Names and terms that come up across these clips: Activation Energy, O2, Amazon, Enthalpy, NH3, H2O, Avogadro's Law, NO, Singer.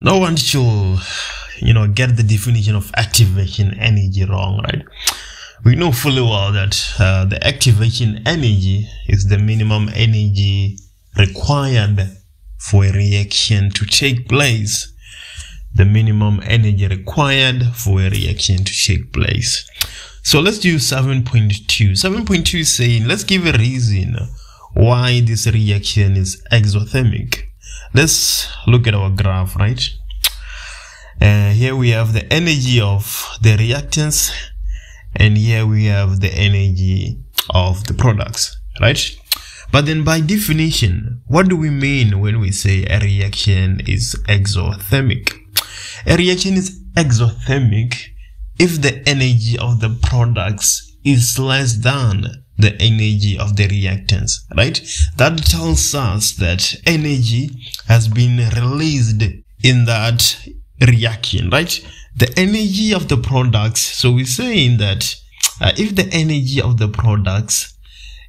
No one should, get the definition of activation energy wrong, right? We know fully well that the activation energy is the minimum energy required for a reaction to take place. The minimum energy required for a reaction to take place. So let's do 7.2. 7.2 is saying, let's give a reason why this reaction is exothermic. Let's look at our graph, right? Here we have the energy of the reactants, and here we have the energy of the products, right? But then by definition, what do we mean when we say a reaction is exothermic? A reaction is exothermic if the energy of the products is less than the energy of the reactants, right? That tells us that energy has been released in that reaction, right? The energy of the products, so we're saying that if the energy of the products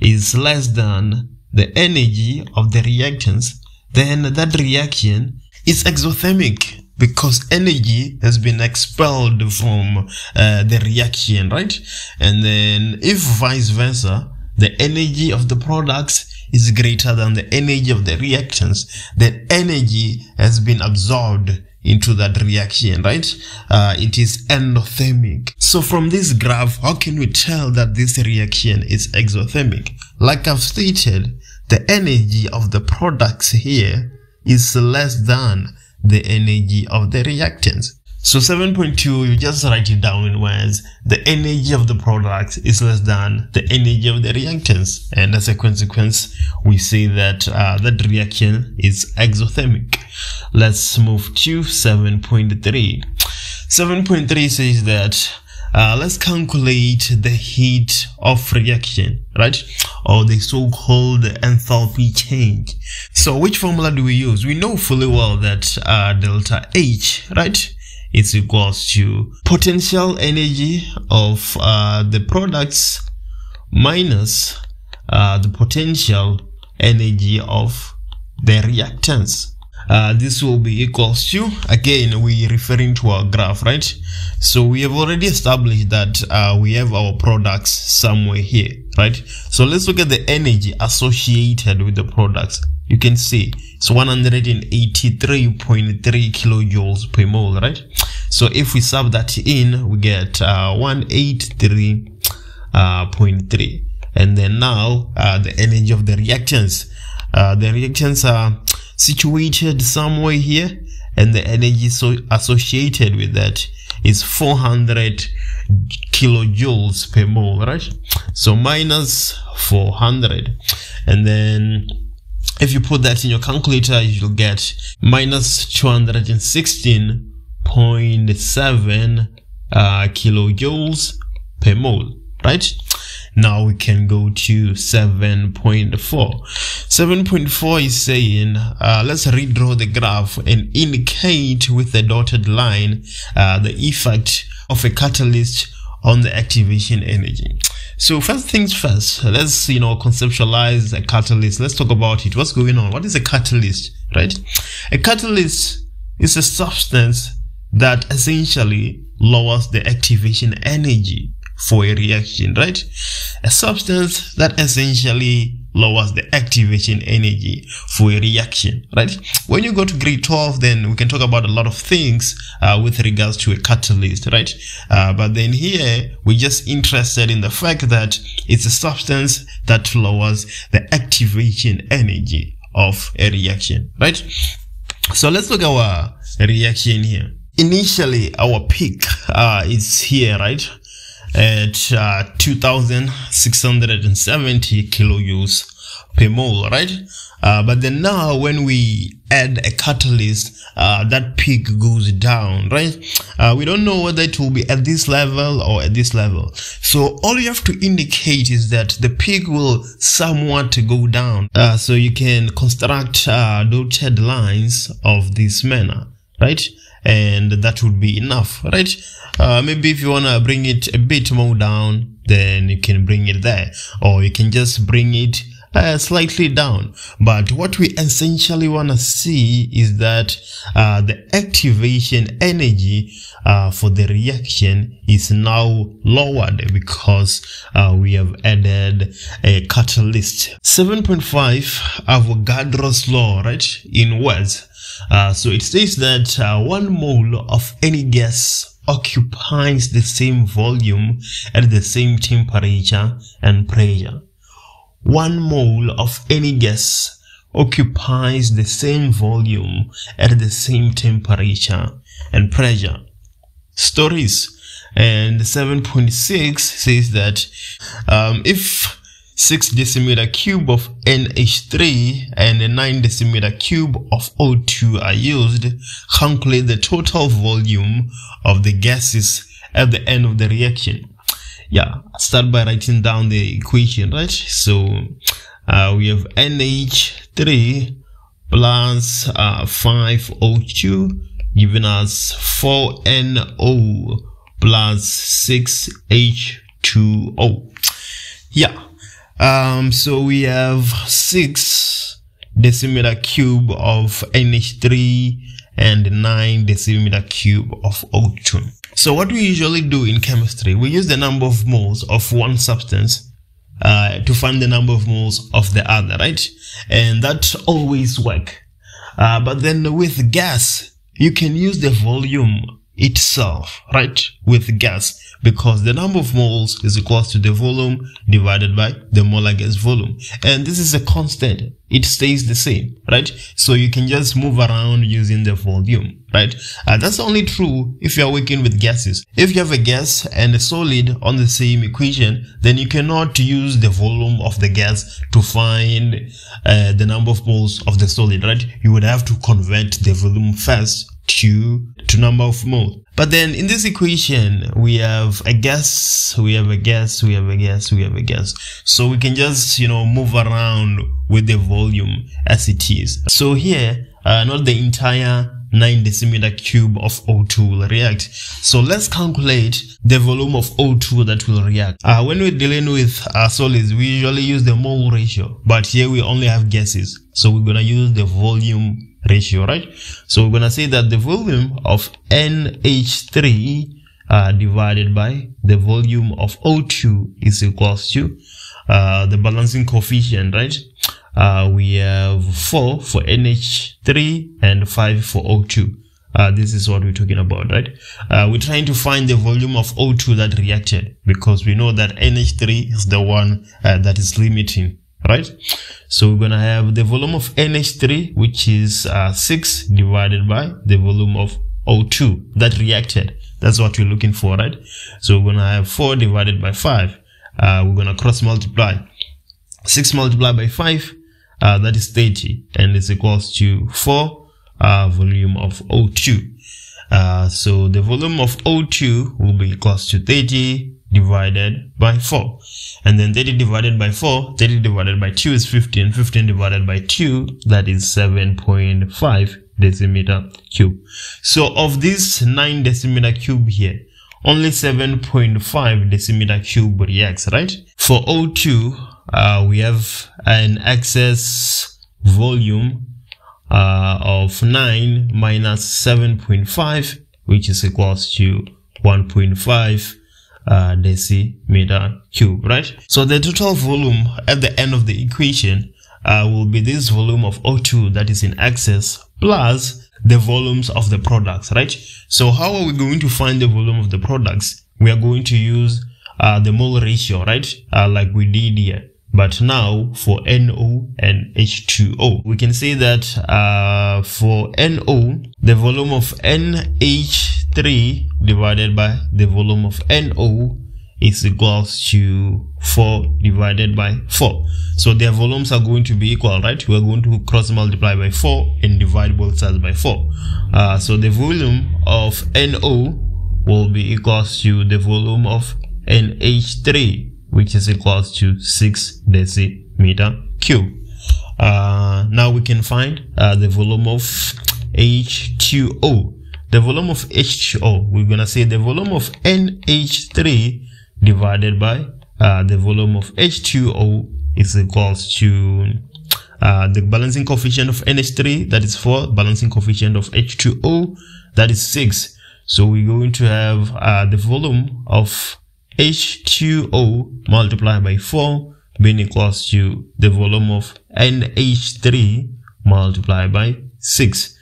is less than the energy of the reactants, then that reaction is exothermic, because energy has been expelled from the reaction, right? And then if vice versa, the energy of the products is greater than the energy of the reactants, then energy has been absorbed into that reaction, right? It is endothermic. So from this graph, how can we tell that this reaction is exothermic? Like I've stated, the energy of the products here is less than the energy of the reactants. So 7.2, you just write it down in words. The energy of the products is less than the energy of the reactants, and as a consequence, we say that that reaction is exothermic. Let's move to 7.3. 7.3 says that let's calculate the heat of reaction, right? Or the so-called enthalpy change. So which formula do we use? We know fully well that delta H, right? It's equals to potential energy of the products minus the potential energy of the reactants. This will be equals to, again, we're referring to our graph, right? So we have already established that we have our products somewhere here, right? So let's look at the energy associated with the products. You can see it's 183.3 kilojoules per mole, right? So if we sub that in, we get 183.3. And then now the energy of the reactants. The reactants are situated somewhere here, and the energy so associated with that is 400 kilojoules per mole, right? So minus 400, and then if you put that in your calculator, you'll get minus 216.7 kilojoules per mole, right? Now we can go to 7.4. 7.4 is saying, let's redraw the graph and indicate with a dotted line the effect of a catalyst on the activation energy. So first things first, let's conceptualize a catalyst. Let's talk about it. What's going on? What is a catalyst, right? A catalyst is a substance that essentially lowers the activation energy for a reaction, right? A substance that essentially lowers the activation energy for a reaction, right? When you go to grade 12, then we can talk about a lot of things with regards to a catalyst, right? But then here, we're just interested in the fact that it's a substance that lowers the activation energy of a reaction, right? So let's look at our reaction here. Initially, our peak is here, right? At 2,670 kilojoules per mole, right? But then now when we add a catalyst, that peak goes down, right? We don't know whether it will be at this level or at this level. So all you have to indicate is that the peak will somewhat go down. So you can construct dotted lines of this manner, right? And that would be enough, right? Maybe if you want to bring it a bit more down, then you can bring it there, or you can just bring it slightly down, but what we essentially want to see is that the activation energy for the reaction is now lowered because we have added a catalyst. 7.5 Avogadro's Law, right, in words. So it says that 1 mole of any gas occupies the same volume at the same temperature and pressure. 1 mole of any gas occupies the same volume at the same temperature and pressure. Stories. And 7.6 says that if 6 decimeter cube of NH3 and a 9 decimeter cube of O2 are used, calculate the total volume of the gases at the end of the reaction. Yeah, start by writing down the equation, right? So we have NH3 plus 5O2 giving us 4NO plus 6H2O. Yeah. So we have 6 decimeter cube of NH3 and 9 decimeter cube of O2. So what we usually do in chemistry, we use the number of moles of one substance to find the number of moles of the other, right? And that always works. But then with gas, you can use the volume itself, right, with gas, because the number of moles is equals to the volume divided by the molar gas volume, and this is a constant, it stays the same, right? So you can just move around using the volume, right? That's only true if you are working with gases. If you have a gas and a solid on the same equation, then you cannot use the volume of the gas to find the number of moles of the solid, right? You would have to convert the volume first to number of moles. But then in this equation we have a gas, we have a gas, we have a gas, we have a gas, so we can just, you know, move around with the volume as it is. So here not the entire 9 decimeter cube of O2 will react, so let's calculate the volume of O2 that will react. When we're dealing with solids, we usually use the mole ratio, but here we only have gases, so we're gonna use the volume ratio, right? So we're gonna say that the volume of NH3 divided by the volume of O2 is equals to the balancing coefficient, right? We have 4 for NH3 and 5 for O2. This is what we're talking about, right? We're trying to find the volume of O2 that reacted, because we know that NH3 is the one that is limiting, right? So we're gonna have the volume of NH3, which is 6 divided by the volume of O2 that reacted. That's what we're looking for, right? So we're gonna have 4 divided by 5. We're gonna cross multiply. 6 multiplied by 5, that is 30, and it's equals to 4 volume of O2. So the volume of O2 will be equals to 30 divided by 4, and then 30 divided by 4, 30 divided by 2 is 15, 15 divided by 2, that is 7.5 decimeter cube. So of this 9 decimeter cube here, only 7.5 decimeter cube reacts, right? For O2, we have an excess volume of 9 minus 7.5, which is equals to 1.5 decimeter cube, right? So the total volume at the end of the equation will be this volume of O2 that is in excess plus the volumes of the products, right? So how are we going to find the volume of the products? We are going to use the mole ratio, right? Like we did here, but now for NO and H2O, we can say that for NO, the volume of NH3 divided by the volume of NO is equals to 4 divided by 4. So their volumes are going to be equal, right? We're going to cross multiply by 4 and divide both sides by 4. So the volume of NO will be equals to the volume of NH3, which is equals to 6 decimeter cube. Now we can find the volume of H2O. The volume of H2O, we're gonna say the volume of NH3 divided by the volume of H2O is equals to the balancing coefficient of NH3, that is 4, balancing coefficient of H2O, that is 6. So we're going to have the volume of H2O multiplied by 4 being equals to the volume of NH3 multiplied by 6.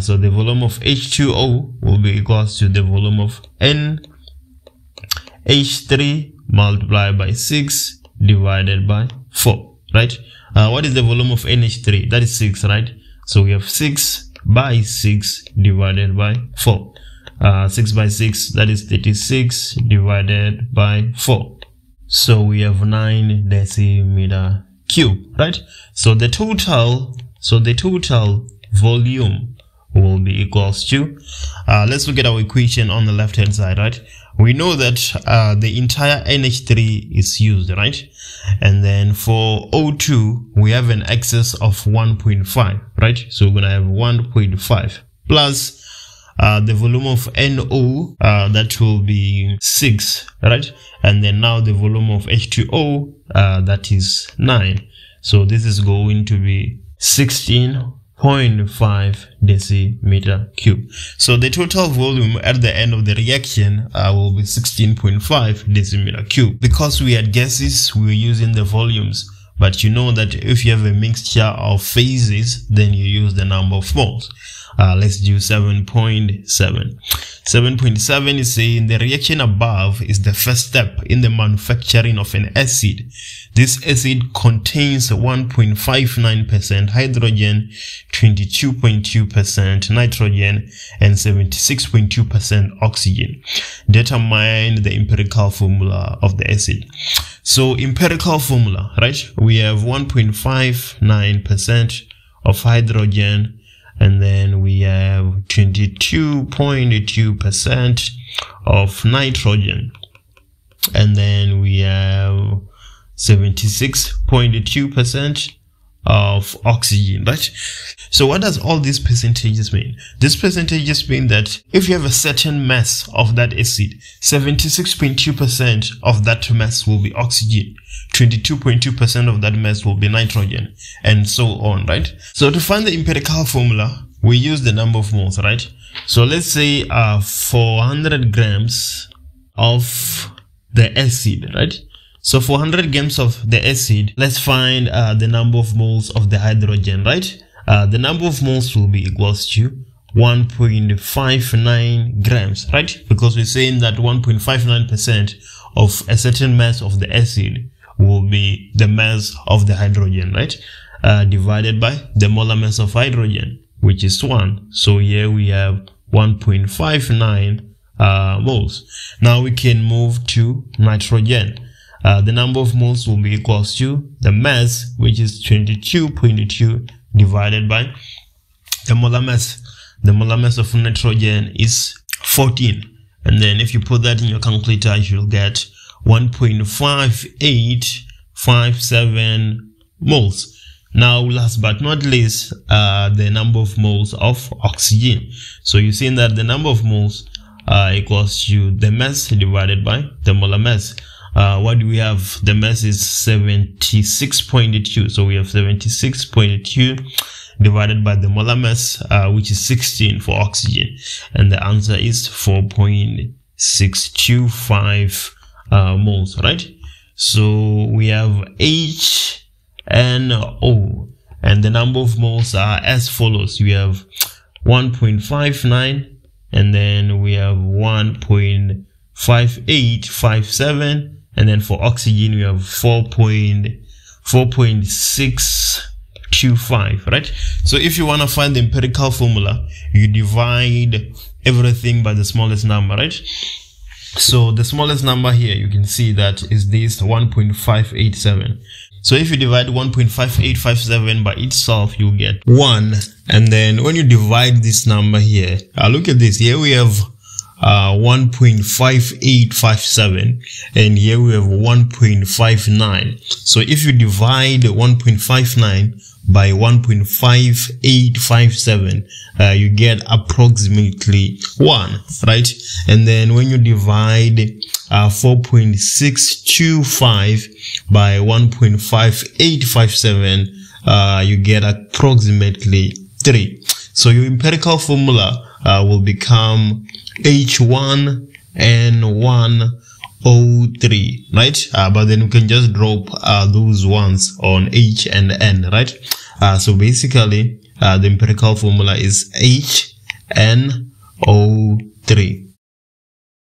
So the volume of H2O will be equals to the volume of NH3 multiplied by 6 divided by 4, right? What is the volume of NH3? That is 6, right? So we have 6 by 6 divided by 4. 6 by 6, that is 36 divided by 4. So we have 9 decimeter cube, right? So the total, volume will be equals to, let's look at our equation on the left hand side, right? We know that the entire NH3 is used, right? And then for O2, we have an excess of 1.5, right? So we're gonna have 1.5 plus the volume of NO, that will be 6, right? And then now the volume of H2O, that is 9. So this is going to be 16.5 decimeter cube. So the total volume at the end of the reaction will be 16.5 decimeter cube. Because we had gases, we were using the volumes. But you know that if you have a mixture of phases, then you use the number of moles. Let's do 7.7. 7.7 is saying the reaction above is the first step in the manufacturing of an acid. This acid contains 1.59% hydrogen, 22.2% nitrogen, and 76.2% oxygen. Determine the empirical formula of the acid. So empirical formula, right? We have 1.59% of hydrogen, and then we have 22.2% of nitrogen, and then we have 76.2% of oxygen, right? So what does all these percentages mean? These percentages mean that if you have a certain mass of that acid, 76.2% of that mass will be oxygen, 22.2% of that mass will be nitrogen, and so on, right? So to find the empirical formula, we use the number of moles, right? So let's say 400 grams of the acid, right? So for 100 grams of the acid, let's find the number of moles of the hydrogen, right? The number of moles will be equals to 1.59 grams, right? Because we're saying that 1.59% of a certain mass of the acid will be the mass of the hydrogen, right? Divided by the molar mass of hydrogen, which is 1. So here we have 1.59 moles. Now we can move to nitrogen. The number of moles will be equals to the mass, which is 22.2 divided by the molar mass. The molar mass of nitrogen is 14. And then if you put that in your calculator, you'll get 1.5857 moles. Now, last but not least, the number of moles of oxygen. So you're seeing that the number of moles equals to the mass divided by the molar mass. What do we have? The mass is 76.2. So we have 76.2 divided by the molar mass, which is 16 for oxygen. And the answer is 4.625 moles, right? So we have H and O. And the number of moles are as follows. We have 1.59, and then we have 1.5857, and then for oxygen we have 4.625, right? So if you want to find the empirical formula, you divide everything by the smallest number, right? So the smallest number here, you can see that is this 1.587. So if you divide 1.5857 by itself, you get 1. And then when you divide this number here, look at this. Here we have 1.5857, and here we have 1.59. So if you divide 1.59 by 1.5857, you get approximately 1, right? And then when you divide are 4.625 by 1.5857, you get approximately 3. So your empirical formula will become H1N1O3, right? But then you can just drop those ones on H and N, right? So basically the empirical formula is HNO3.